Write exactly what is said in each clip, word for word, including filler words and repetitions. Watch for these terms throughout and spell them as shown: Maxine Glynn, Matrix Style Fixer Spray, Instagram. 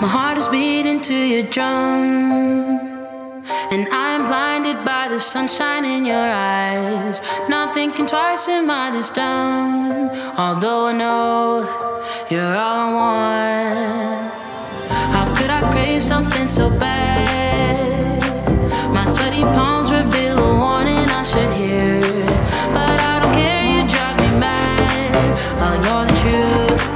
My heart is beating to your drum, and I'm blinded by the sunshine in your eyes. Not thinking twice, am I this dumb? Although I know you're all I want. How could I crave something so bad? My sweaty palms reveal a warning I should hear, but I don't care, you drive me mad. I'll ignore the truth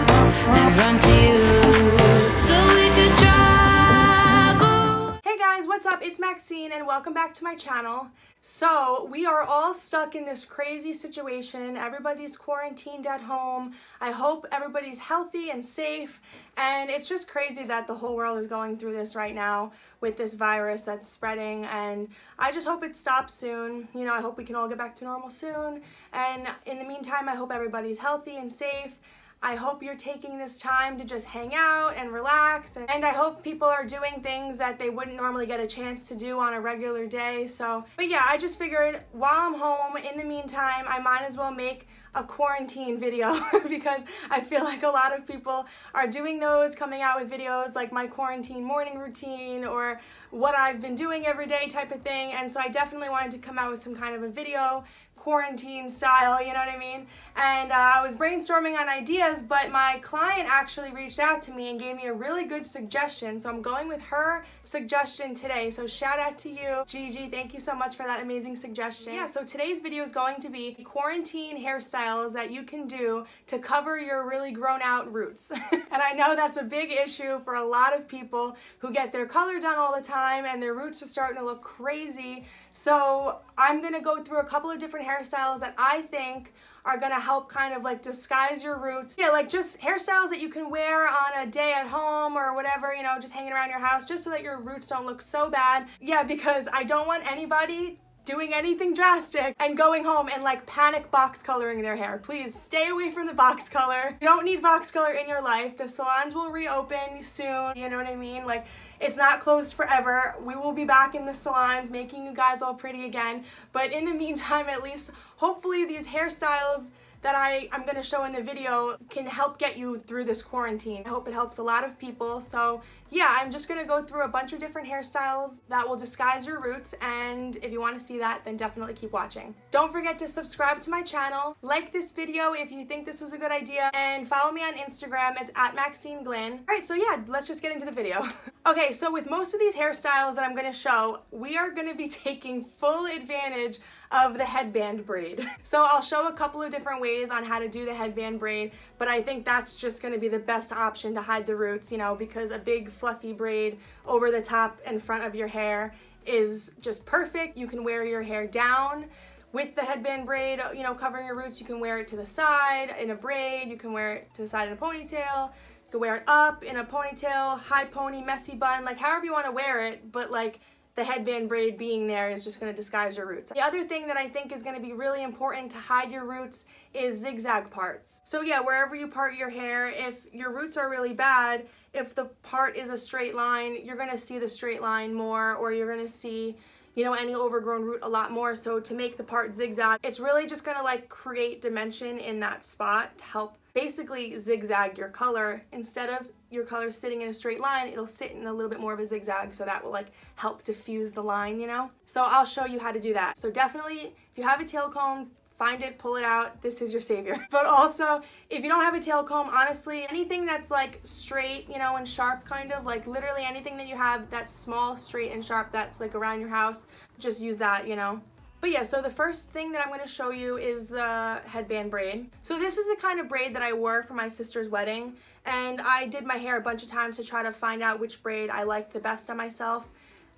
and run to you, so we could drive away. Hey guys, what's up? It's Maxine and welcome back to my channel. So we are all stuck in this crazy situation. Everybody's quarantined at home. I hope everybody's healthy and safe. And it's just crazy that the whole world is going through this right now with this virus that's spreading. And I just hope it stops soon. You know, I hope we can all get back to normal soon. And in the meantime, I hope everybody's healthy and safe. I hope you're taking this time to just hang out and relax, and I hope people are doing things that they wouldn't normally get a chance to do on a regular day. So, but yeah, I just figured while I'm home, in the meantime, I might as well make a quarantine video because I feel like a lot of people are doing those, coming out with videos like my quarantine morning routine or what I've been doing every day type of thing. And so I definitely wanted to come out with some kind of a video, quarantine style, you know what I mean? And uh, I was brainstorming on ideas, but my client actually reached out to me and gave me a really good suggestion, so I'm going with her suggestion today. So shout out to you, Gigi, thank you so much for that amazing suggestion. Yeah, so today's video is going to be quarantine hairstyles that you can do to cover your really grown out roots. And I know that's a big issue for a lot of people who get their color done all the time and their roots are starting to look crazy. So I'm gonna go through a couple of different hairstyles that I think are gonna help kind of like disguise your roots. Yeah, like just hairstyles that you can wear on a day at home or whatever, you know, just hanging around your house, just so that your roots don't look so bad. Yeah, because I don't want anybody doing anything drastic and going home and like panic box coloring their hair. Please stay away from the box color. You don't need box color in your life. The salons will reopen soon, you know what I mean? Like, it's not closed forever. We will be back in the salons making you guys all pretty again. But in the meantime, at least, hopefully these hairstyles that I, I'm gonna show in the video can help get you through this quarantine. I hope it helps a lot of people. So yeah, I'm just gonna go through a bunch of different hairstyles that will disguise your roots, and if you wanna see that, then definitely keep watching. Don't forget to subscribe to my channel, like this video if you think this was a good idea, and follow me on Instagram, it's at Maxine Glynn. All right, so yeah, let's just get into the video. Okay, so with most of these hairstyles that I'm gonna show, we are gonna be taking full advantage of the headband braid. So I'll show a couple of different ways on how to do the headband braid, but I think that's just gonna be the best option to hide the roots, you know, because a big fluffy braid over the top and front of your hair is just perfect. You can wear your hair down with the headband braid, you know, covering your roots. You can wear it to the side in a braid, you can wear it to the side in a ponytail, you can wear it up in a ponytail, high pony, messy bun, like however you want to wear it, but like the headband braid being there is just gonna disguise your roots. The other thing that I think is gonna be really important to hide your roots is zigzag parts. So yeah, wherever you part your hair, if your roots are really bad, if the part is a straight line, you're gonna see the straight line more, or you're gonna see, you know, any overgrown root a lot more. So to make the part zigzag, it's really just gonna like create dimension in that spot to help basically zigzag your color. Instead of your color sitting in a straight line, it'll sit in a little bit more of a zigzag, so that will like help diffuse the line, you know? So I'll show you how to do that. So definitely, if you have a tail comb, find it, pull it out, this is your savior. But also, if you don't have a tail comb, honestly, anything that's like straight, you know, and sharp kind of, like literally anything that you have that's small, straight, and sharp that's like around your house, just use that, you know? But yeah, so the first thing that I'm gonna show you is the headband braid. So this is the kind of braid that I wore for my sister's wedding, and I did my hair a bunch of times to try to find out which braid I liked the best on myself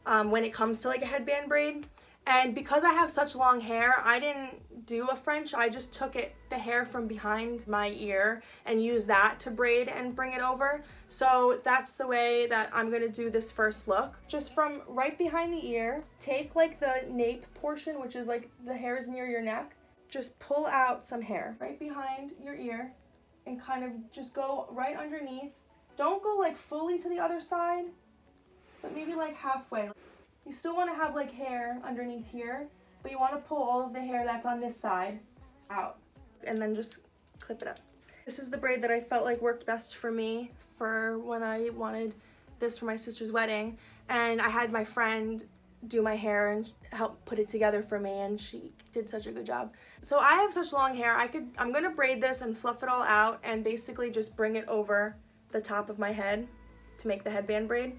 um, when it comes to like a headband braid. And because I have such long hair, I didn't do a French, I just took it, the hair from behind my ear, and used that to braid and bring it over. So that's the way that I'm gonna do this first look. Just from right behind the ear, take like the nape portion, which is like the hairs near your neck, just pull out some hair right behind your ear and kind of just go right underneath. Don't go like fully to the other side, but maybe like halfway. You still want to have like hair underneath here, but you want to pull all of the hair that's on this side out and then just clip it up. This is the braid that I felt like worked best for me for when I wanted this for my sister's wedding, and I had my friend do my hair and help put it together for me, and she did such a good job. So I have such long hair, I could, I'm gonna braid this and fluff it all out and basically just bring it over the top of my head to make the headband braid.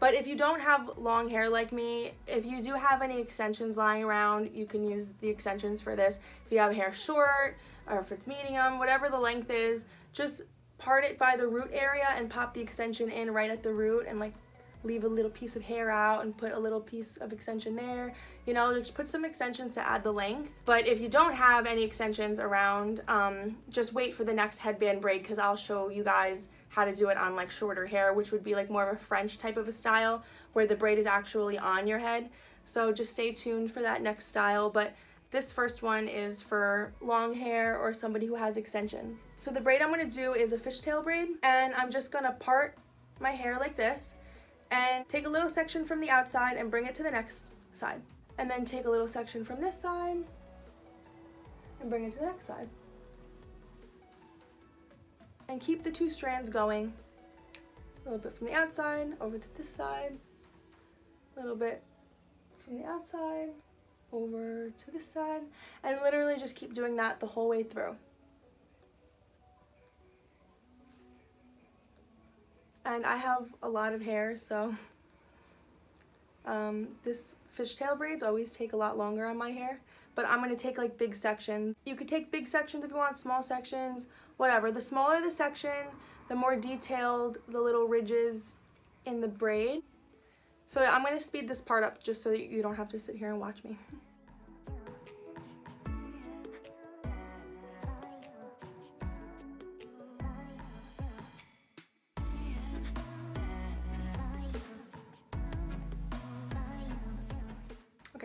But if you don't have long hair like me, if you do have any extensions lying around, you can use the extensions for this. If you have hair short, or if it's medium, whatever the length is, just part it by the root area and pop the extension in right at the root, and like leave a little piece of hair out and put a little piece of extension there. You know, just put some extensions to add the length. But if you don't have any extensions around, um, just wait for the next headband braid, because I'll show you guys how to do it on like shorter hair, which would be like more of a French type of a style where the braid is actually on your head. So just stay tuned for that next style. But this first one is for long hair or somebody who has extensions. So the braid I'm gonna do is a fishtail braid, and I'm just gonna part my hair like this and take a little section from the outside and bring it to the next side. And then take a little section from this side and bring it to the next side. And keep the two strands going. A little bit from the outside, over to this side. A little bit from the outside, over to this side. And literally just keep doing that the whole way through. And I have a lot of hair, so um, this fishtail braids always take a lot longer on my hair, but I'm gonna take like big sections. You could take big sections if you want, small sections, whatever. The smaller the section, the more detailed the little ridges in the braid. So I'm gonna speed this part up just so that you don't have to sit here and watch me.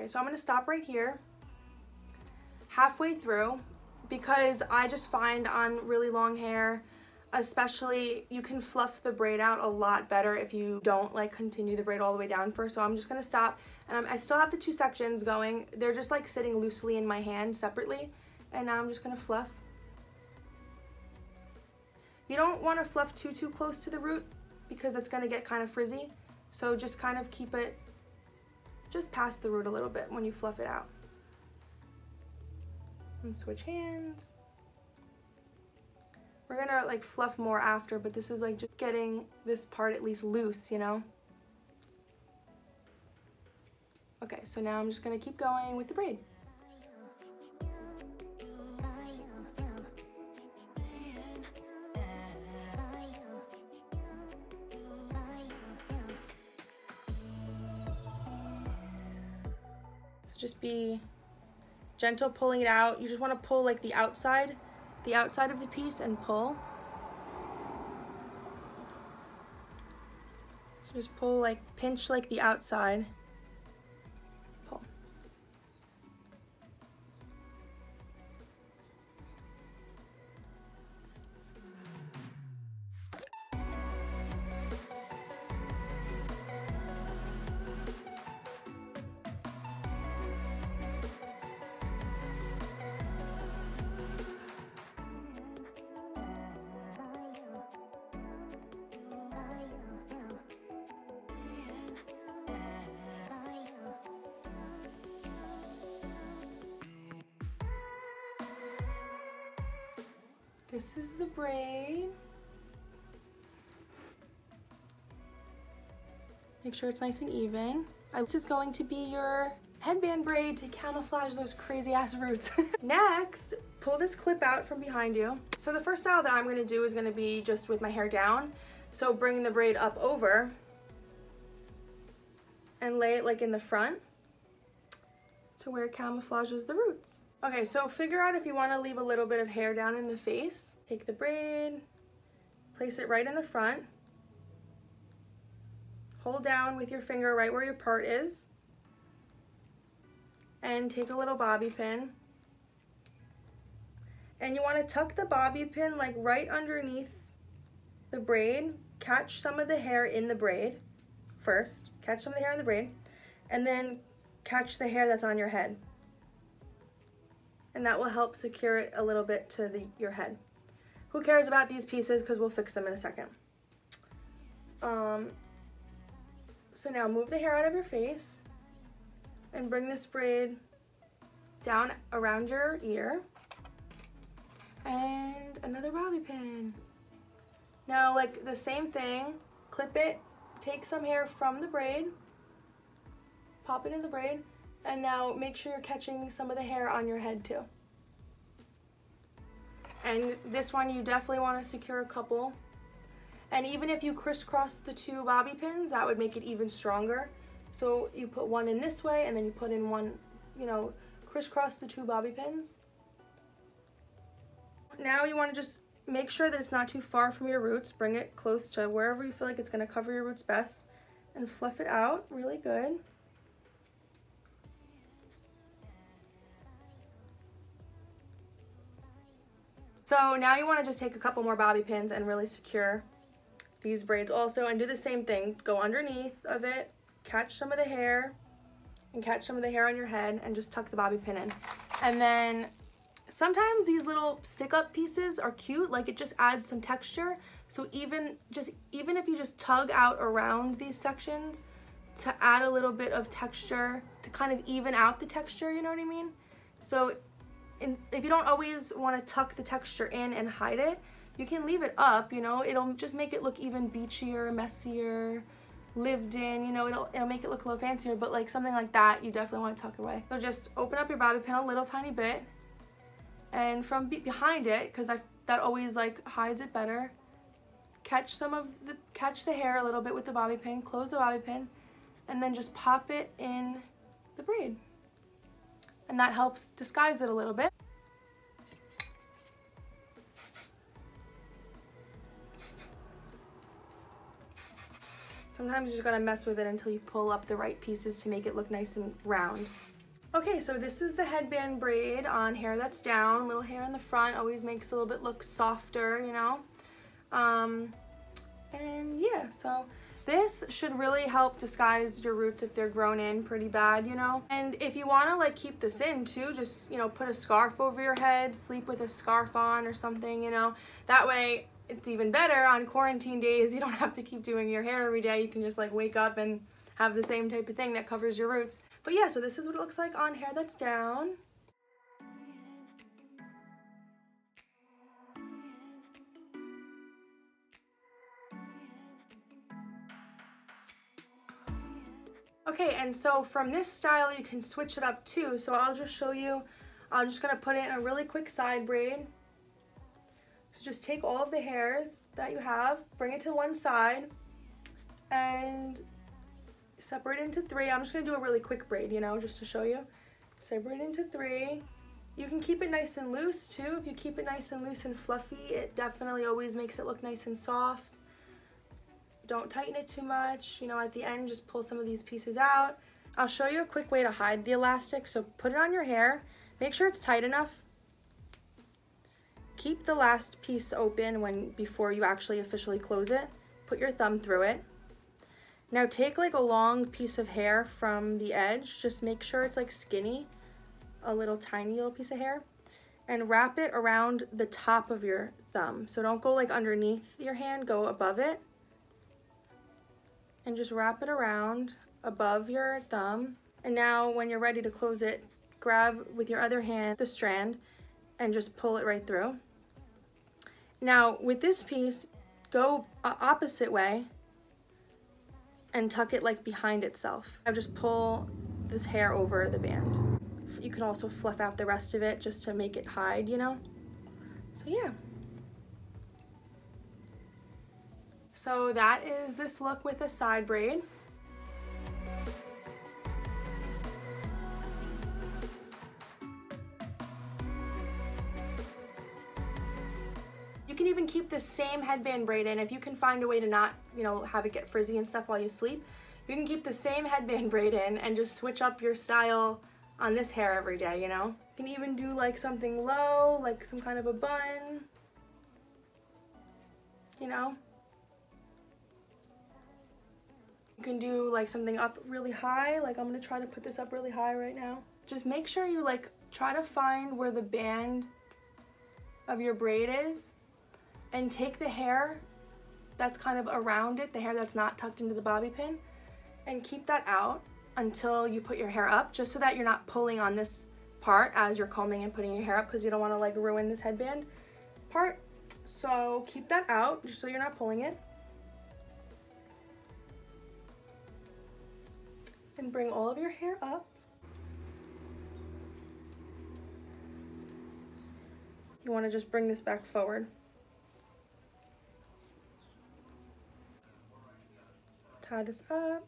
So I'm going to stop right here halfway through, because I just find on really long hair especially you can fluff the braid out a lot better if you don't like continue the braid all the way down first. So I'm just going to stop, and I'm, I still have the two sections going. They're just like sitting loosely in my hand separately, and now I'm just going to fluff. You don't want to fluff too too close to the root because it's going to get kind of frizzy, so just kind of keep it just pass the root a little bit when you fluff it out. And switch hands. We're gonna like fluff more after, but this is like just getting this part at least loose, you know? Okay, so now I'm just gonna keep going with the braid. Just be gentle pulling it out. You just want to pull like the outside, the outside of the piece and pull. So just pull like, pinch like the outside, pull. This is the braid. Make sure it's nice and even. This is going to be your headband braid to camouflage those crazy ass roots. Next, pull this clip out from behind you. So the first style that I'm gonna do is gonna be just with my hair down. So bring the braid up over and lay it like in the front to where it camouflages the roots. Okay, so figure out if you want to leave a little bit of hair down in the face. Take the braid, place it right in the front. Hold down with your finger right where your part is. And take a little bobby pin. And you want to tuck the bobby pin like right underneath the braid. Catch some of the hair in the braid first. Catch some of the hair in the braid. And then catch the hair that's on your head. And that will help secure it a little bit to the, your head. Who cares about these pieces, because we'll fix them in a second. Um, So now move the hair out of your face and bring this braid down around your ear. And another bobby pin. Now, like the same thing, clip it, take some hair from the braid, pop it in the braid, and now make sure you're catching some of the hair on your head too. And this one you definitely want to secure a couple. And even if you crisscross the two bobby pins, that would make it even stronger. So you put one in this way and then you put in one, you know, crisscross the two bobby pins. Now you want to just make sure that it's not too far from your roots. Bring it close to wherever you feel like it's going to cover your roots best and fluff it out really good. So now you want to just take a couple more bobby pins and really secure these braids also, and do the same thing. Go underneath of it, catch some of the hair, and catch some of the hair on your head, and just tuck the bobby pin in. And then sometimes these little stick-up pieces are cute, like it just adds some texture. So even just even if you just tug out around these sections to add a little bit of texture, to kind of even out the texture, you know what I mean? So in, if you don't always want to tuck the texture in and hide it, you can leave it up, you know, it'll just make it look even beachier, messier, lived in, you know, it'll, it'll make it look a little fancier, but like something like that, you definitely want to tuck away. So just open up your bobby pin a little tiny bit, and from be behind it, because that always like hides it better, catch some of the, catch the hair a little bit with the bobby pin, close the bobby pin, and then just pop it in the braid. And that helps disguise it a little bit. Sometimes you're just gonna mess with it until you pull up the right pieces to make it look nice and round. Okay, so this is the headband braid on hair that's down. Little hair in the front always makes a little bit look softer, you know? Um, and yeah, so this should really help disguise your roots if they're grown in pretty bad, you know? And if you wanna like keep this in too, just, you know, put a scarf over your head, sleep with a scarf on or something, you know? That way, it's even better on quarantine days. You don't have to keep doing your hair every day. You can just like wake up and have the same type of thing that covers your roots. But yeah, so this is what it looks like on hair that's down. Okay, and so from this style, you can switch it up too. So I'll just show you, I'm just gonna put it in a really quick side braid. So just take all of the hairs that you have, bring it to one side, and separate into three. I'm just gonna do a really quick braid, you know, just to show you. Separate into three. You can keep it nice and loose too. If you keep it nice and loose and fluffy, it definitely always makes it look nice and soft. Don't tighten it too much. You know, at the end, just pull some of these pieces out. I'll show you a quick way to hide the elastic. So put it on your hair. Make sure it's tight enough. Keep the last piece open when before you actually officially close it. Put your thumb through it. Now take like a long piece of hair from the edge. Just make sure it's like skinny, a little tiny little piece of hair, and wrap it around the top of your thumb. So don't go like underneath your hand, go above it. And just wrap it around above your thumb. And now when you're ready to close it, grab with your other hand the strand and just pull it right through. Now with this piece, go opposite way and tuck it like behind itself. Now just pull this hair over the band. You can also fluff out the rest of it just to make it hide, you know? So yeah. So that is this look with a side braid. You can even keep the same headband braid in if you can find a way to not, you know, have it get frizzy and stuff while you sleep. You can keep the same headband braid in and just switch up your style on this hair every day, you know? You can even do like something low, like some kind of a bun, you know? You can do like something up really high, like I'm gonna try to put this up really high right now. Just make sure you like try to find where the band of your braid is, and take the hair that's kind of around it, the hair that's not tucked into the bobby pin, and keep that out until you put your hair up, just so that you're not pulling on this part as you're combing and putting your hair up, because you don't want to like ruin this headband part. So keep that out just so you're not pulling it. And bring all of your hair up. You want to just bring this back forward. Tie this up.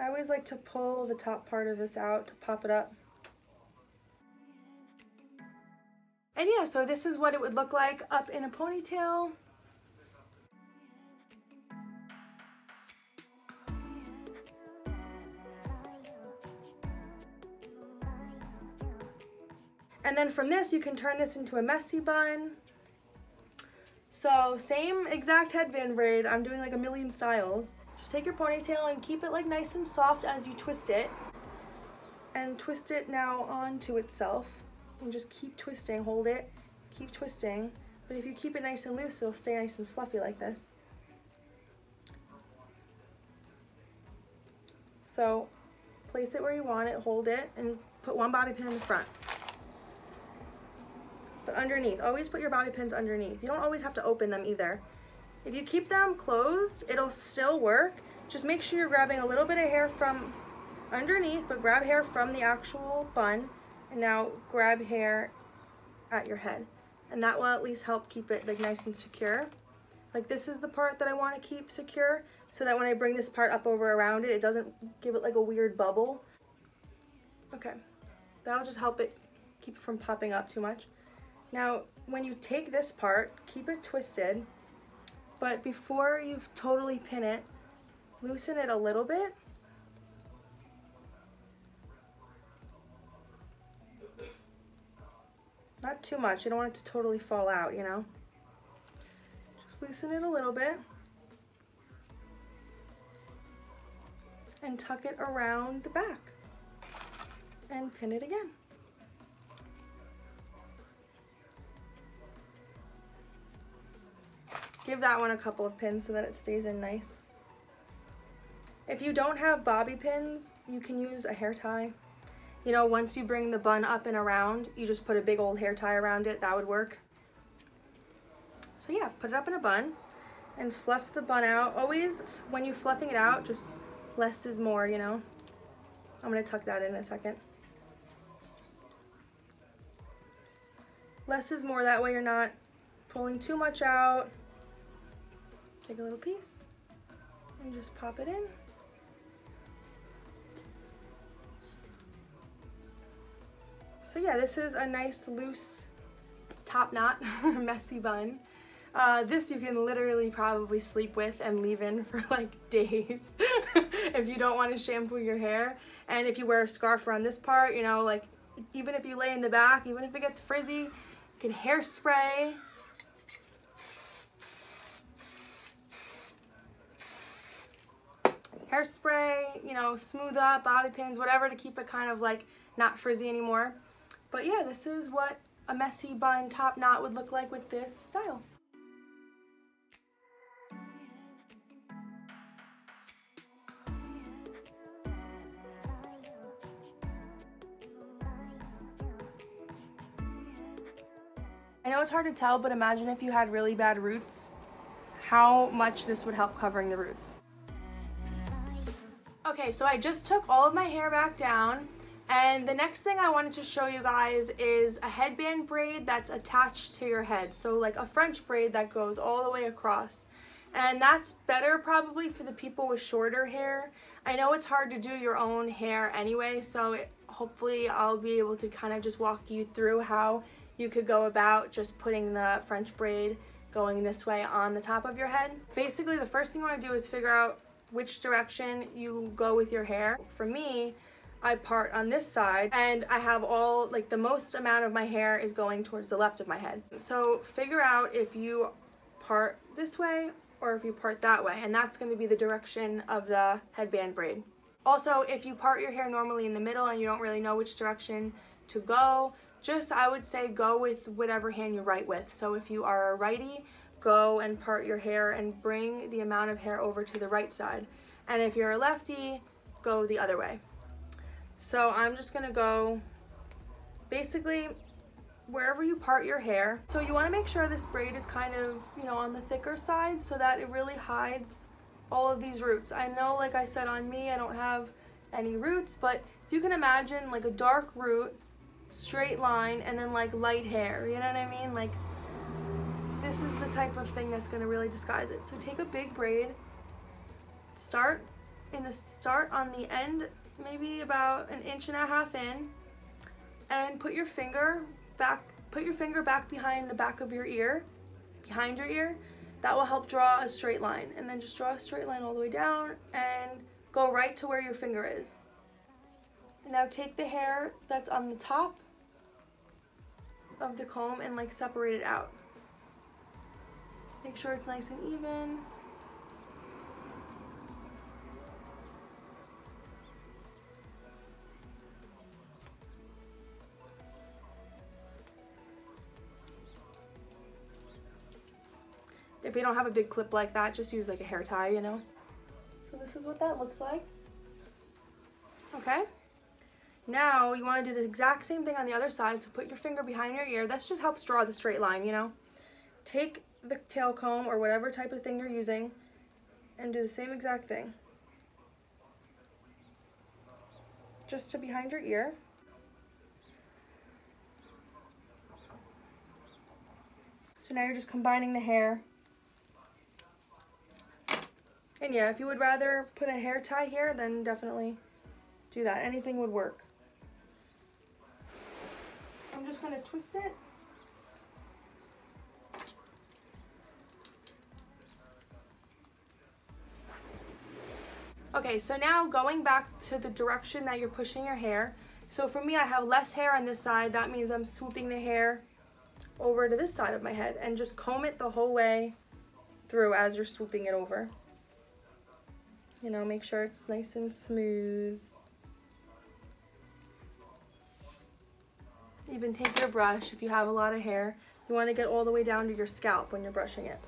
I always like to pull the top part of this out to pop it up. And yeah, so this is what it would look like up in a ponytail. And then from this, you can turn this into a messy bun. So same exact headband braid. I'm doing like a million styles. Just take your ponytail and keep it like nice and soft as you twist it. And twist it now onto itself. And just keep twisting, hold it, keep twisting. But if you keep it nice and loose, it'll stay nice and fluffy like this. So place it where you want it, hold it, and put one bobby pin in the front. But underneath, always put your bobby pins underneath. You don't always have to open them either. If you keep them closed, it'll still work. Just make sure you're grabbing a little bit of hair from underneath, but grab hair from the actual bun, and now grab hair at your head. And that will at least help keep it like nice and secure. Like this is the part that I want to keep secure, so that when I bring this part up over around it, it doesn't give it like a weird bubble. Okay, that'll just help it keep it from popping up too much. Now, when you take this part, keep it twisted, but before you totally pin it, loosen it a little bit. Not too much, you don't want it to totally fall out, you know? Just loosen it a little bit. And tuck it around the back. And pin it again. Give that one a couple of pins so that it stays in nice. If you don't have bobby pins, you can use a hair tie. You know, once you bring the bun up and around, you just put a big old hair tie around it. That would work. So yeah, put it up in a bun and fluff the bun out. Always, when you're fluffing it out, just less is more, you know. I'm going to tuck that in a second. Less is more, that way you're not pulling too much out. Take a little piece and just pop it in. So yeah, this is a nice loose top knot messy bun. Uh, this you can literally probably sleep with and leave in for like days if you don't want to shampoo your hair. And if you wear a scarf around this part, you know, like even if you lay in the back, even if it gets frizzy, you can hairspray. Hairspray, you know, smooth up, bobby pins, whatever to keep it kind of like not frizzy anymore. But yeah, this is what a messy bun top knot would look like with this style. I know it's hard to tell, but imagine if you had really bad roots, how much this would help covering the roots. Okay, so I just took all of my hair back down, and the next thing I wanted to show you guys is a headband braid that's attached to your head. So like a French braid that goes all the way across. And that's better probably for the people with shorter hair. I know it's hard to do your own hair anyway, so it, hopefully I'll be able to kind of just walk you through how you could go about just putting the French braid going this way on the top of your head. Basically, the first thing you want to do is figure out which direction you go with your hair. For me, I part on this side, and I have all, like the most amount of my hair is going towards the left of my head. So figure out if you part this way or if you part that way, and that's going to be the direction of the headband braid. Also, if you part your hair normally in the middle and you don't really know which direction to go, just I would say go with whatever hand you write with. So if you are a righty, go and part your hair and bring the amount of hair over to the right side. and if you're a lefty, go the other way. So I'm just gonna go basically wherever you part your hair. So you want to make sure this braid is kind of, you know, on the thicker side so that it really hides all of these roots. I know, like I said, on me I don't have any roots, but if you can imagine like a dark root, straight line, and then like light hair, you know what I mean? Like, this is the type of thing that's going to really disguise it. So take a big braid, start in the start on the end, maybe about an inch and a half in, and put your finger back, put your finger back behind the back of your ear, behind your ear. That will help draw a straight line, and then just draw a straight line all the way down and go right to where your finger is. Now take the hair that's on the top of the comb and like separate it out. Make sure it's nice and even. If you don't have a big clip like that, just use like a hair tie, you know? So this is what that looks like. Okay? Now you want to do the exact same thing on the other side, so put your finger behind your ear. This just helps draw the straight line, you know? Take the tail comb or whatever type of thing you're using and do the same exact thing. Just to behind your ear. So now you're just combining the hair. And yeah, if you would rather put a hair tie here, then definitely do that. Anything would work. I'm just going to twist it. Okay, so now going back to the direction that you're pushing your hair. So for me, I have less hair on this side. That means I'm swooping the hair over to this side of my head and just comb it the whole way through as you're swooping it over. You know, make sure it's nice and smooth. Even take your brush if you have a lot of hair. You want to get all the way down to your scalp when you're brushing it.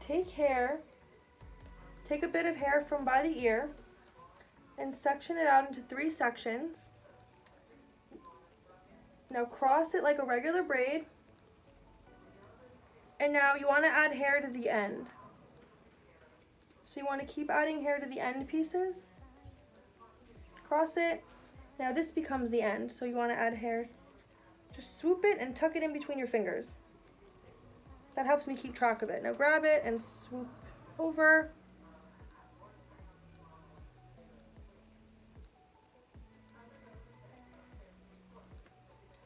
Take hair, take a bit of hair from by the ear and section it out into three sections. Now cross it like a regular braid. And now you want to add hair to the end. So you want to keep adding hair to the end pieces. Cross it. Now this becomes the end. So you want to add hair. Just swoop it and tuck it in between your fingers. That helps me keep track of it. Now grab it and swoop over.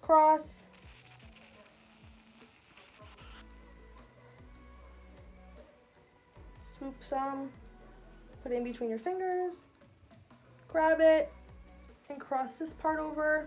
Cross. Swoop some, put it in between your fingers, grab it, and cross this part over.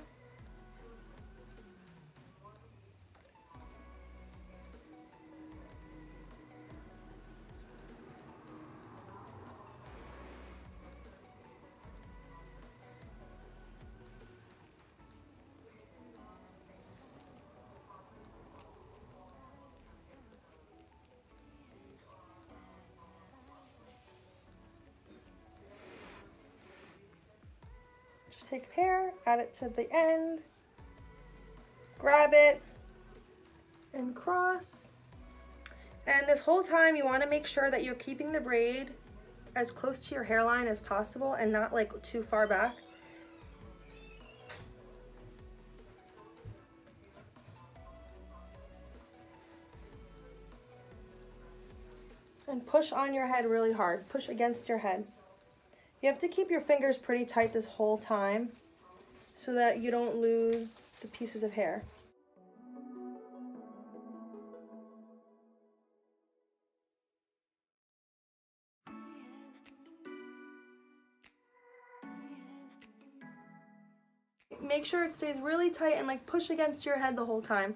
Take hair, add it to the end, grab it, and cross. And this whole time you want to make sure that you're keeping the braid as close to your hairline as possible and not like too far back. And push on your head really hard, push against your head. You have to keep your fingers pretty tight this whole time so that you don't lose the pieces of hair. Make sure it stays really tight and like push against your head the whole time.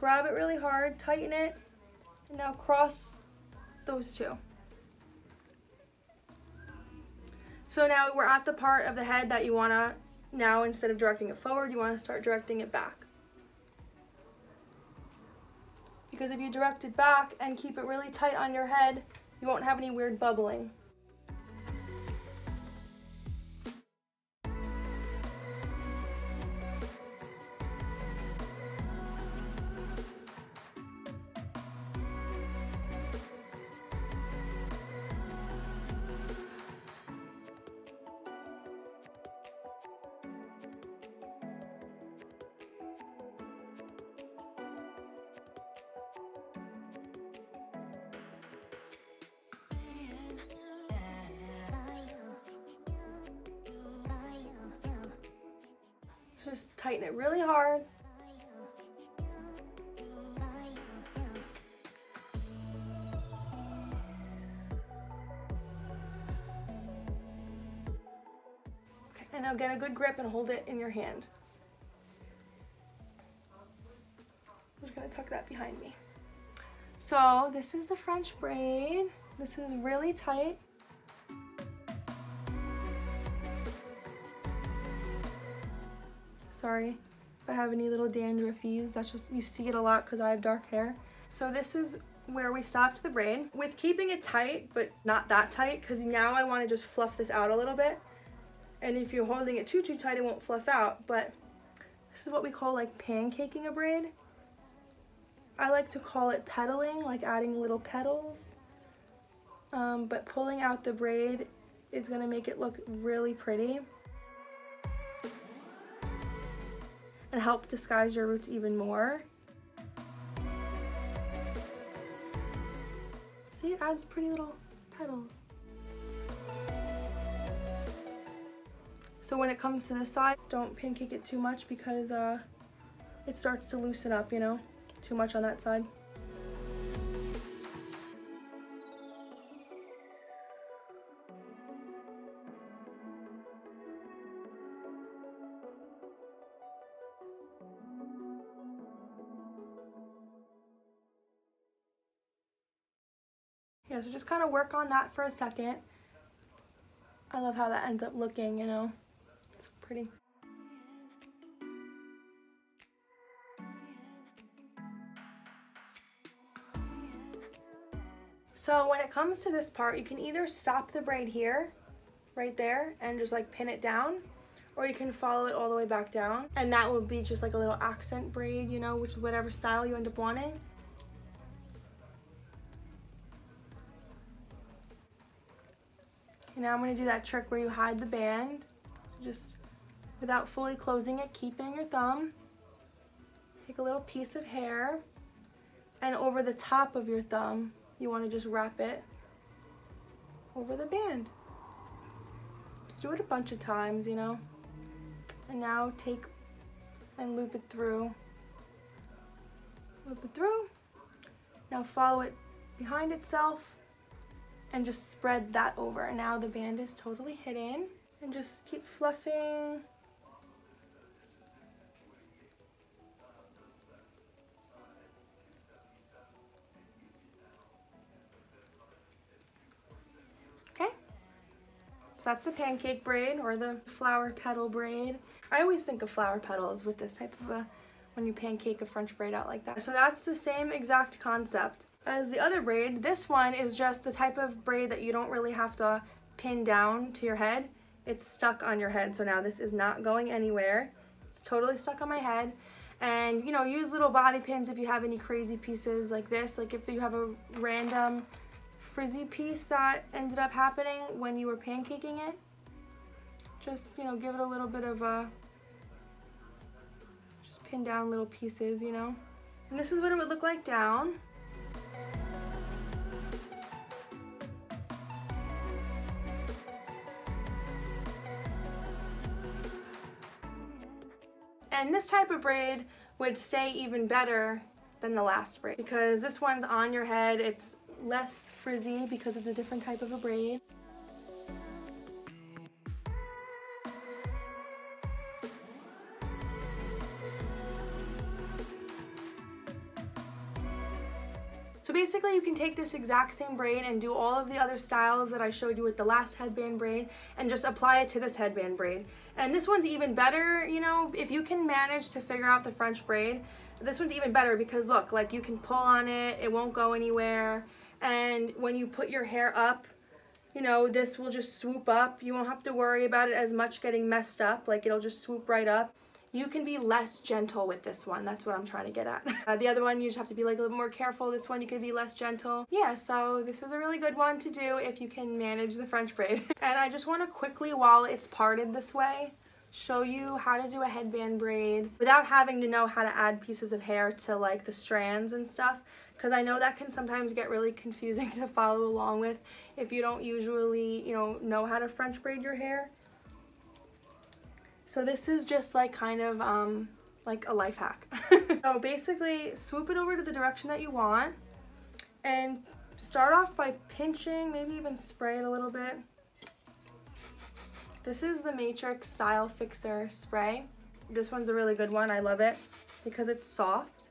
grab it really hard, tighten it, and now cross those two. So now we're at the part of the head that you want to, now instead of directing it forward, you want to start directing it back. Because if you direct it back and keep it really tight on your head, you won't have any weird bubbling. So just tighten it really hard. Okay, and now get a good grip and hold it in your hand. I'm just gonna tuck that behind me. So this is the French braid. This is really tight. Sorry if I have any little dandruffies, that's just, you see it a lot because I have dark hair. So this is where we stopped the braid, with keeping it tight, but not that tight, because now I want to just fluff this out a little bit. And if you're holding it too, too tight, it won't fluff out, but this is what we call like pancaking a braid. I like to call it petaling, like adding little petals. Um, but pulling out the braid is going to make it look really pretty and help disguise your roots even more. See, it adds pretty little petals. So when it comes to the sides, don't pancake it too much because uh, it starts to loosen up, you know, too much on that side. Yeah, so just kind of work on that for a second. I love how that ends up looking, you know, it's pretty. So when it comes to this part, you can either stop the braid here, right there, and just like pin it down, or you can follow it all the way back down. And that would be just like a little accent braid, you know, which whatever style you end up wanting. Now I'm going to do that trick where you hide the band, just without fully closing it, keep in your thumb, take a little piece of hair, and over the top of your thumb, you want to just wrap it over the band. Just do it a bunch of times, you know, and now take and loop it through, loop it through, now follow it behind itself, and just spread that over. And now the band is totally hidden. And just keep fluffing. Okay, so that's the pancake braid or the flower petal braid. I always think of flower petals with this type of a, when you pancake a French braid out like that. So that's the same exact concept as the other braid. This one is just the type of braid that you don't really have to pin down to your head. It's stuck on your head, so now this is not going anywhere. It's totally stuck on my head. And you know, use little bobby pins if you have any crazy pieces like this, like if you have a random frizzy piece that ended up happening when you were pancaking it, just, you know, give it a little bit of a, just pin down little pieces, you know. And this is what it would look like down. And this type of braid would stay even better than the last braid because this one's on your head, it's less frizzy because it's a different type of a braid. So basically you can take this exact same braid and do all of the other styles that I showed you with the last headband braid and just apply it to this headband braid. And this one's even better, you know, if you can manage to figure out the French braid, this one's even better because look, like you can pull on it, it won't go anywhere. And when you put your hair up, you know, this will just swoop up. You won't have to worry about it as much getting messed up, like it'll just swoop right up. You can be less gentle with this one. That's what I'm trying to get at. Uh, the other one, you just have to be like a little more careful. This one, you can be less gentle. Yeah, so this is a really good one to do if you can manage the French braid. And I just want to quickly, while it's parted this way, show you how to do a headband braid without having to know how to add pieces of hair to like the strands and stuff, because I know that can sometimes get really confusing to follow along with if you don't usually, you know, know how to French braid your hair. So this is just like kind of um, like a life hack. So basically swoop it over to the direction that you want and start off by pinching, maybe even spray it a little bit. This is the Matrix Style Fixer Spray. This one's a really good one. I love it because it's soft.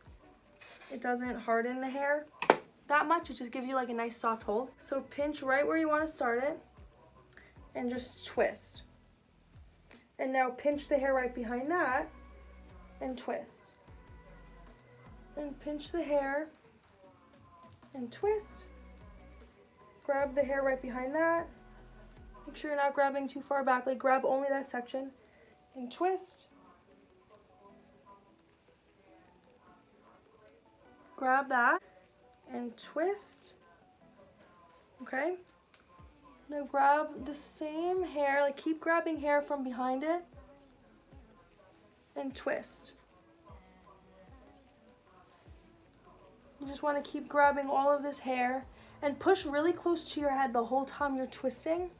It doesn't harden the hair that much. It just gives you like a nice soft hold. So pinch right where you want to start it and just twist. And now pinch the hair right behind that and twist. And pinch the hair and twist. Grab the hair right behind that. Make sure you're not grabbing too far back, like grab only that section and twist. Grab that and twist. Okay, now grab the same hair, like keep grabbing hair from behind it and twist. You just want to keep grabbing all of this hair and push really close to your head the whole time you're twisting.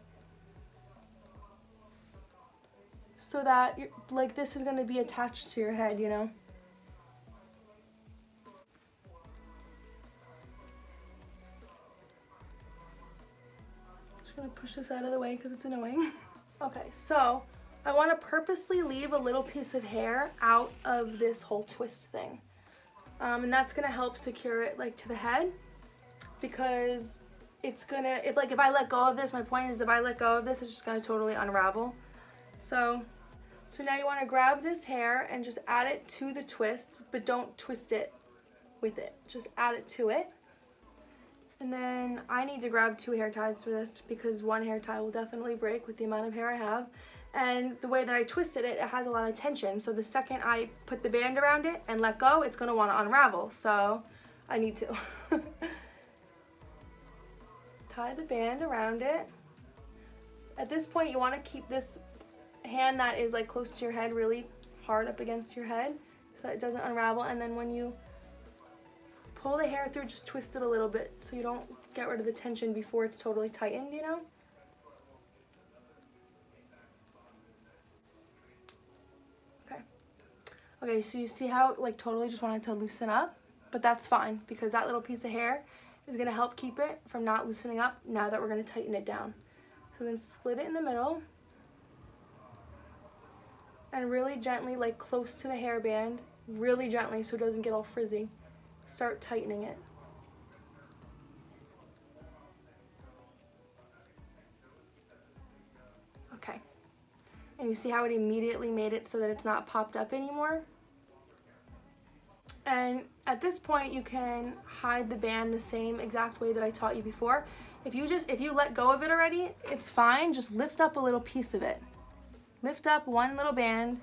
So that you're, like this is going to be attached to your head, you know. Just going to push this out of the way because it's annoying. Okay, so I want to purposely leave a little piece of hair out of this whole twist thing. Um, and that's going to help secure it like to the head because it's going to, if like if I let go of this, my point is if I let go of this, it's just going to totally unravel. So, so now you want to grab this hair and just add it to the twist, but don't twist it with it. Just add it to it. And then I need to grab two hair ties for this because one hair tie will definitely break with the amount of hair I have. And the way that I twisted it, it has a lot of tension. So the second I put the band around it and let go, it's going to want to unravel. So I need to tie the band around it. At this point, you want to keep this hand that is like close to your head really hard up against your head so that it doesn't unravel, and then when you pull the hair through, just twist it a little bit so you don't get rid of the tension before it's totally tightened, you know. Okay, okay, so you see how like totally just wanted to loosen up, but that's fine because that little piece of hair is going to help keep it from not loosening up now that we're going to tighten it down. So then split it in the middle and really gently, like close to the hairband, really gently so it doesn't get all frizzy, start tightening it. Okay, and you see how it immediately made it so that it's not popped up anymore? And at this point you can hide the band the same exact way that I taught you before. If you just, if you let go of it already, it's fine, just lift up a little piece of it. Lift up one little band,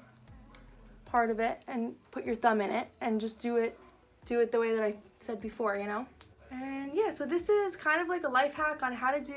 part of it, and put your thumb in it, and just do it, do it the way that I said before, you know? And yeah, so this is kind of like a life hack on how to do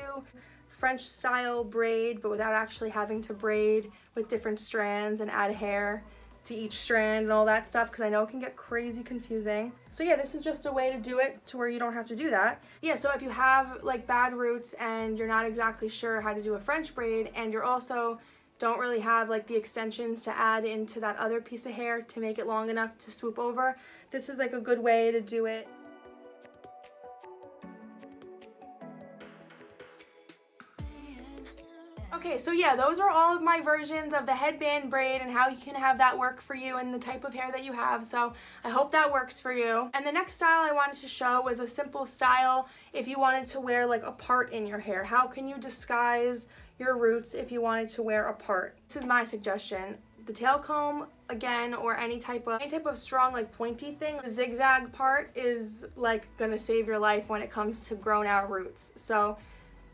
French style braid, but without actually having to braid with different strands and add hair to each strand and all that stuff, because I know it can get crazy confusing. So yeah, this is just a way to do it to where you don't have to do that. Yeah, so if you have like bad roots and you're not exactly sure how to do a French braid, and you're also don't really have like the extensions to add into that other piece of hair to make it long enough to swoop over, this is like a good way to do it. Okay, so yeah, those are all of my versions of the headband braid and how you can have that work for you and the type of hair that you have, so I hope that works for you. And the next style I wanted to show was a simple style if you wanted to wear like a part in your hair. How can you disguise your roots if you wanted to wear a part? This is my suggestion. The tail comb, again, or any type of any type of strong like pointy thing. The zigzag part is like gonna save your life when it comes to grown out roots. So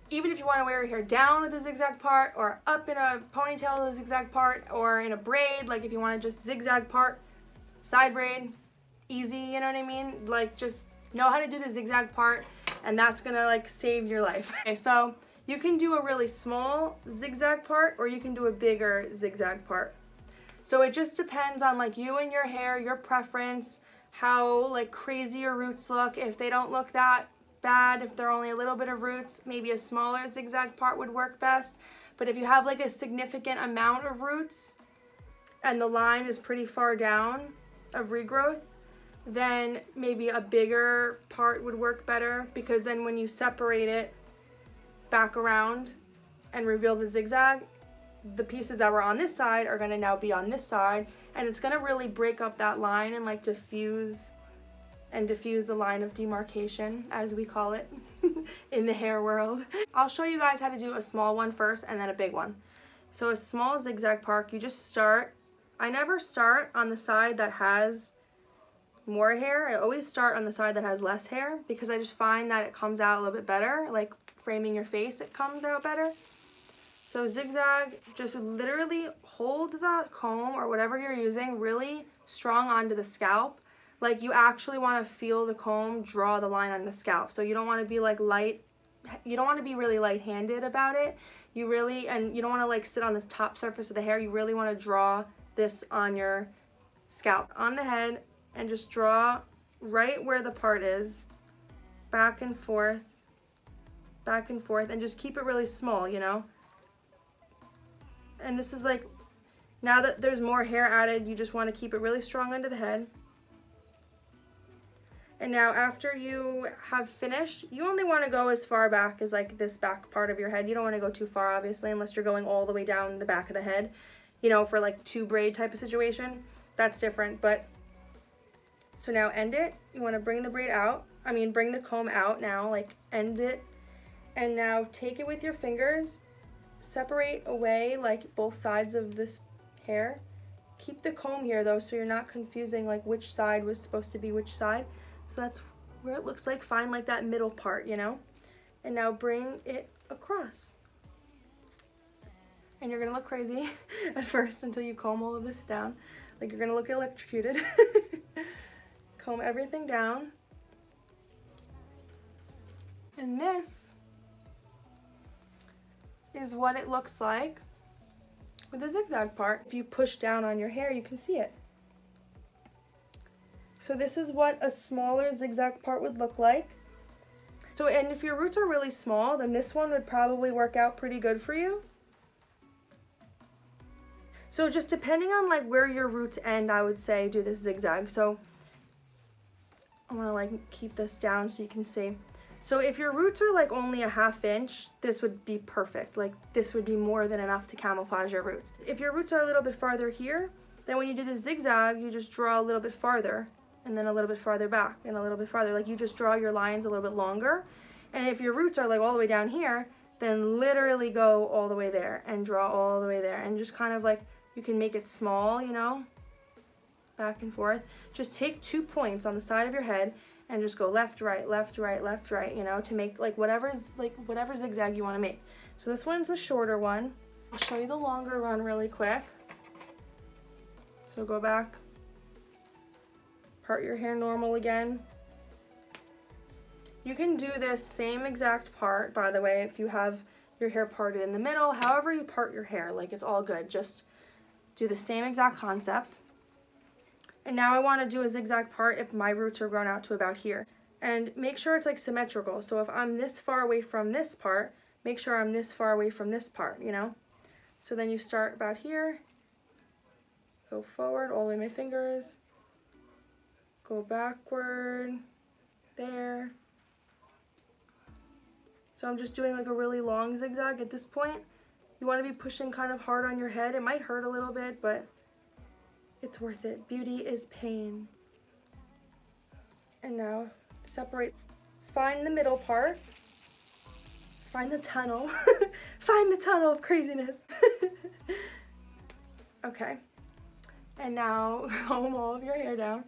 even if you want to wear your hair down with the zigzag part, or up in a ponytail with the zigzag part, or in a braid, like if you want to just zigzag part, side braid, easy, you know what I mean? Like, just know how to do the zigzag part, and that's gonna like save your life. Okay, so you can do a really small zigzag part, or you can do a bigger zigzag part. So it just depends on like you and your hair, your preference, how like crazy your roots look. If they don't look that bad, if they're only a little bit of roots, maybe a smaller zigzag part would work best. But if you have like a significant amount of roots and the line is pretty far down of regrowth, then maybe a bigger part would work better, because then when you separate it back around and reveal the zigzag, the pieces that were on this side are going to now be on this side, and it's going to really break up that line and like diffuse and diffuse the line of demarcation, as we call it in the hair world. I'll show you guys how to do a small one first and then a big one. So a small zigzag part, you just start, I never start on the side that has more hair. I always start on the side that has less hair, because I just find that it comes out a little bit better, like framing your face, it comes out better. So zigzag, just literally hold the comb or whatever you're using really strong onto the scalp. Like, you actually want to feel the comb draw the line on the scalp. So you don't want to be like light, you don't want to be really light-handed about it. You really, and you don't want to like sit on the top surface of the hair. You really want to draw this on your scalp, on the head, and just draw right where the part is, back and forth, back and forth, and just keep it really small, you know? And this is like, now that there's more hair added, you just want to keep it really strong under the head. And now after you have finished, you only want to go as far back as like this back part of your head. You don't want to go too far, obviously, unless you're going all the way down the back of the head, you know, for like two braid type of situation. That's different. But so now end it. You want to bring the braid out. I mean, bring the comb out now, like end it. And now take it with your fingers. Separate away like both sides of this hair. Keep the comb here though, so you're not confusing like which side was supposed to be which side. So that's where it looks like, find like that middle part, you know? And now bring it across. And you're gonna look crazy at first until you comb all of this down. Like, you're gonna look electrocuted. Comb everything down. And this is what it looks like with the zigzag part. If you push down on your hair, you can see it. So this is what a smaller zigzag part would look like. So, and if your roots are really small, then this one would probably work out pretty good for you. So just depending on like where your roots end, I would say do this zigzag. So I want to like keep this down so you can see. So if your roots are like only a half inch, this would be perfect. Like, this would be more than enough to camouflage your roots. If your roots are a little bit farther here, then when you do the zigzag, you just draw a little bit farther, and then a little bit farther back, and a little bit farther. Like, you just draw your lines a little bit longer. And if your roots are like all the way down here, then literally go all the way there and draw all the way there, and just kind of like, you can make it small, you know, back and forth. Just take two points on the side of your head and just go left, right, left, right, left, right, you know, to make like whatever's like whatever zigzag you want to make. So this one's a shorter one. I'll show you the longer run really quick. So go back, part your hair normal again. You can do this same exact part, by the way, if you have your hair parted in the middle, however you part your hair, like, it's all good. Just do the same exact concept. And now I want to do a zigzag part if my roots are grown out to about here. And make sure it's like symmetrical. So if I'm this far away from this part, make sure I'm this far away from this part, you know? So then you start about here, go forward, all the way to my fingers, go backward, there. So I'm just doing like a really long zigzag at this point, You want to be pushing kind of hard on your head. It might hurt a little bit, but it's worth it. Beauty is pain. And now separate. Find the middle part. Find the tunnel. Find the tunnel of craziness. Okay. And now comb all of your hair down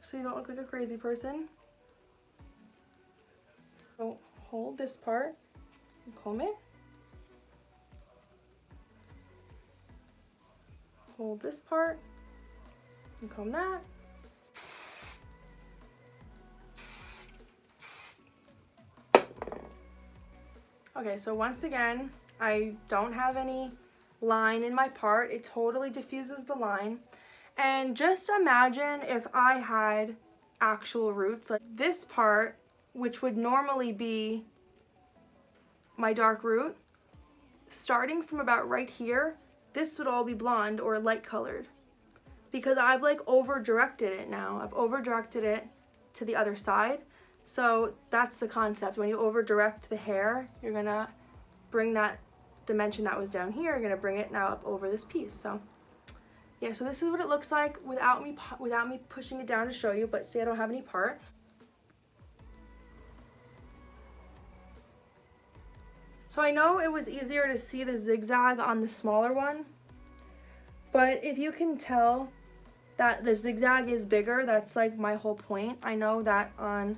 so you don't look like a crazy person. So hold this part and comb it. Hold this part and comb that. Okay, so once again, I don't have any line in my part. It totally diffuses the line. And just imagine if I had actual roots, like this part, which would normally be my dark root, starting from about right here, this would all be blonde or light colored, because I've like over directed it now. I've over directed it to the other side. So that's the concept. When you over direct the hair, you're gonna bring that dimension that was down here, you're gonna bring it now up over this piece. So yeah, so this is what it looks like without me without me pushing it down to show you, but see, I don't have any part. So I know it was easier to see the zigzag on the smaller one, but if you can tell that the zigzag is bigger, that's like my whole point. I know that on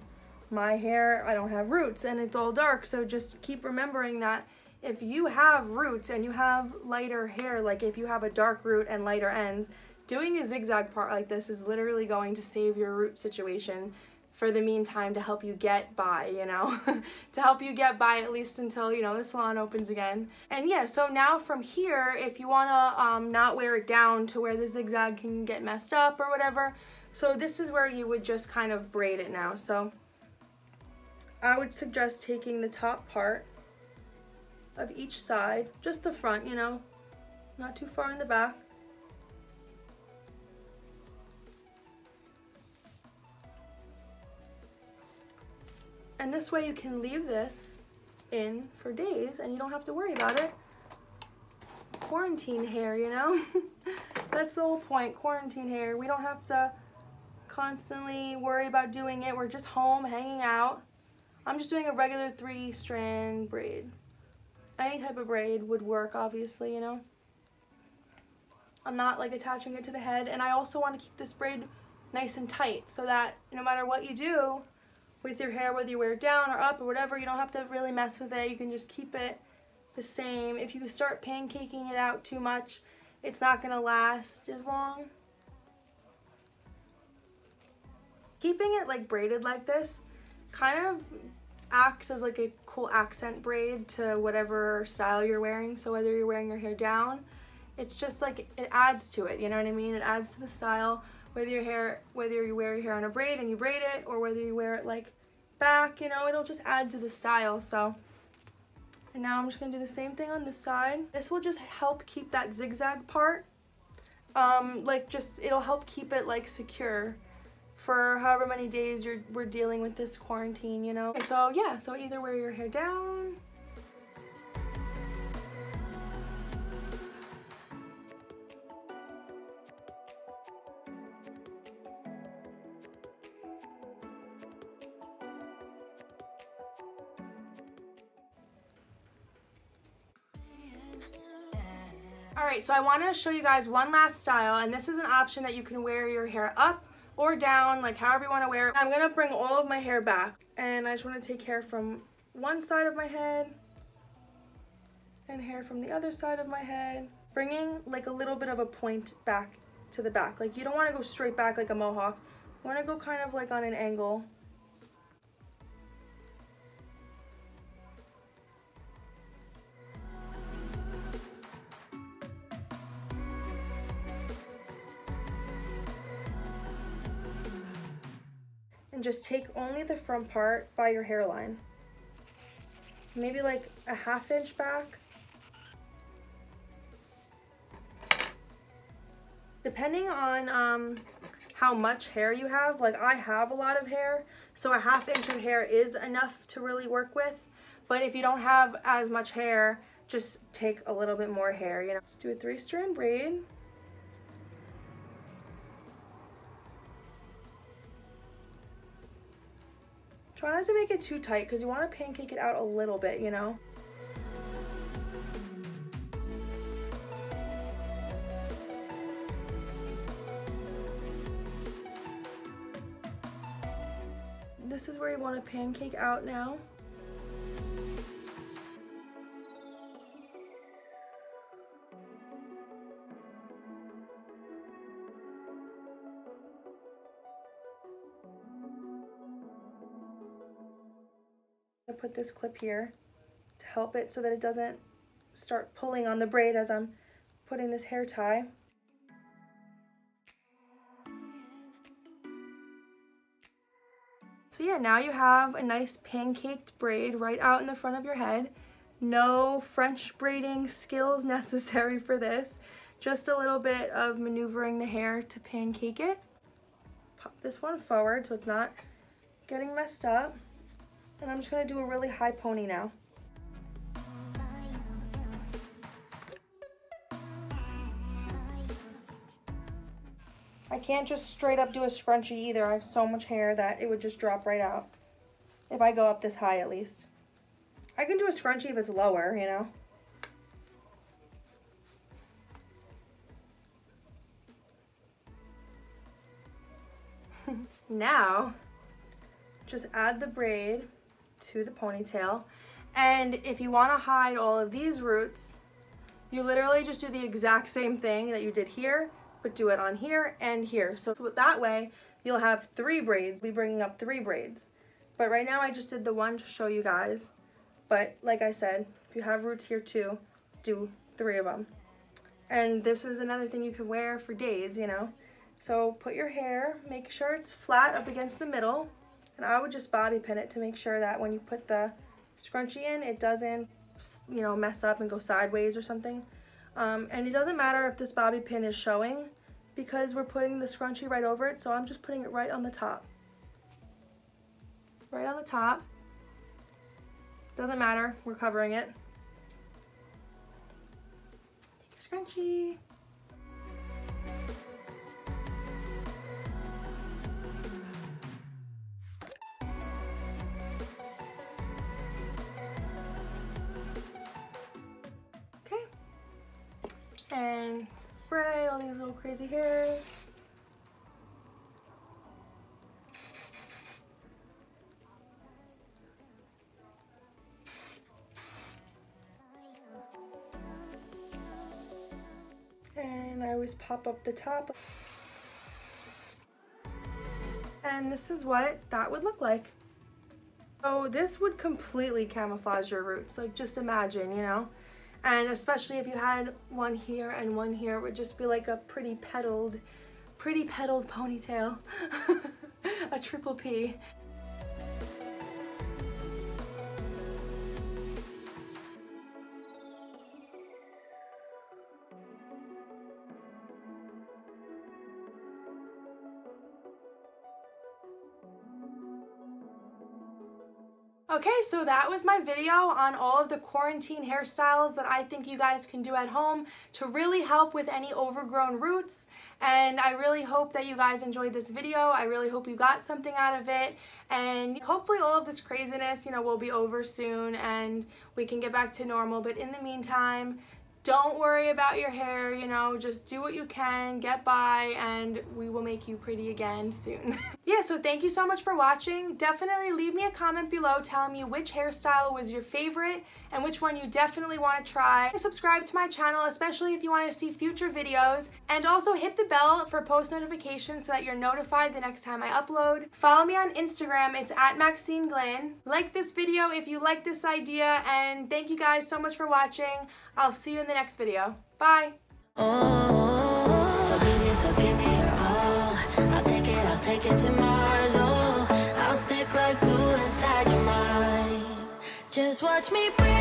my hair, I don't have roots and it's all dark, so just keep remembering that if you have roots and you have lighter hair, like if you have a dark root and lighter ends, doing a zigzag part like this is literally going to save your root situation for the meantime, to help you get by, you know, to help you get by at least until, you know, the salon opens again. And yeah, so now from here, if you wanna um, not wear it down to where the zigzag can get messed up or whatever, so this is where you would just kind of braid it now. So I would suggest taking the top part of each side, just the front, you know, not too far in the back. And this way you can leave this in for days and you don't have to worry about it. Quarantine hair, you know? That's the whole point, quarantine hair. We don't have to constantly worry about doing it. We're just home, hanging out. I'm just doing a regular three strand braid. Any type of braid would work, obviously, you know? I'm not like attaching it to the head, and I also want to keep this braid nice and tight so that no matter what you do with your hair, whether you wear it down or up or whatever, you don't have to really mess with it. You can just keep it the same. If you start pancaking it out too much, it's not gonna last as long. Keeping it like braided like this kind of acts as like a cool accent braid to whatever style you're wearing. So whether you're wearing your hair down, it's just like, it adds to it, you know what I mean? It adds to the style. Whether your hair, whether you wear your hair on a braid and you braid it, or whether you wear it like back, you know, it'll just add to the style. So, and now I'm just gonna do the same thing on this side. This will just help keep that zigzag part, um, like just, it'll help keep it like secure for however many days you're we're dealing with this quarantine, you know. So yeah, so either wear your hair down. Alright, so I want to show you guys one last style, and this is an option that you can wear your hair up or down, like however you want to wear it. I'm going to bring all of my hair back, and I just want to take hair from one side of my head and hair from the other side of my head, bringing like a little bit of a point back to the back. Like you don't want to go straight back like a mohawk. You want to go kind of like on an angle. And just take only the front part by your hairline. Maybe like a half inch back. Depending on um, how much hair you have, like I have a lot of hair, so a half inch of hair is enough to really work with. But if you don't have as much hair, just take a little bit more hair, you know. Let's do a three-strand braid. Try not to make it too tight because you want to pancake it out a little bit, you know. This is where you want to pancake out now. I put this clip here to help it so that it doesn't start pulling on the braid as I'm putting this hair tie. So yeah, now you have a nice pancaked braid right out in the front of your head. No French braiding skills necessary for this. Just a little bit of maneuvering the hair to pancake it. Pop this one forward so it's not getting messed up. And I'm just gonna do a really high pony now. I can't just straight up do a scrunchie either. I have so much hair that it would just drop right out. If I go up this high at least. I can do a scrunchie if it's lower, you know. Now, just add the braid to the ponytail, and if you want to hide all of these roots, you literally just do the exact same thing that you did here, but do it on here and here, so that way you'll have three braids. We'll be bringing up three braids, but right now I just did the one to show you guys. But like I said, if you have roots here too, do three of them. And this is another thing you can wear for days, you know. So put your hair, make sure it's flat up against the middle, and I would just bobby pin it to make sure that when you put the scrunchie in, it doesn't, you know, mess up and go sideways or something. Um, and it doesn't matter if this bobby pin is showing because we're putting the scrunchie right over it, so I'm just putting it right on the top. Right on the top. Doesn't matter, we're covering it. Take your scrunchie. And spray all these little crazy hairs. And I always pop up the top. And this is what that would look like. Oh, this would completely camouflage your roots. Like, just imagine, you know? And especially if you had one here and one here, it would just be like a pretty petaled, pretty petaled ponytail. A triple P. Okay, so that was my video on all of the quarantine hairstyles that I think you guys can do at home to really help with any overgrown roots. And I really hope that you guys enjoyed this video. I really hope you got something out of it. And hopefully all of this craziness, you know, will be over soon and we can get back to normal. But in the meantime, don't worry about your hair, you know, just do what you can, get by, and we will make you pretty again soon. Yeah, so thank you so much for watching. Definitely leave me a comment below telling me which hairstyle was your favorite and which one you definitely want to try. And subscribe to my channel, especially if you want to see future videos. And also hit the bell for post notifications so that you're notified the next time I upload. Follow me on Instagram, it's at Maxine Glynn. Like this video if you like this idea, and thank you guys so much for watching. I'll see you in the next video. Bye. Oh, so give me, so give me your all. I'll take it, I'll take it to Mars. Oh, I'll stick like glue inside your mind. Just watch me breathe.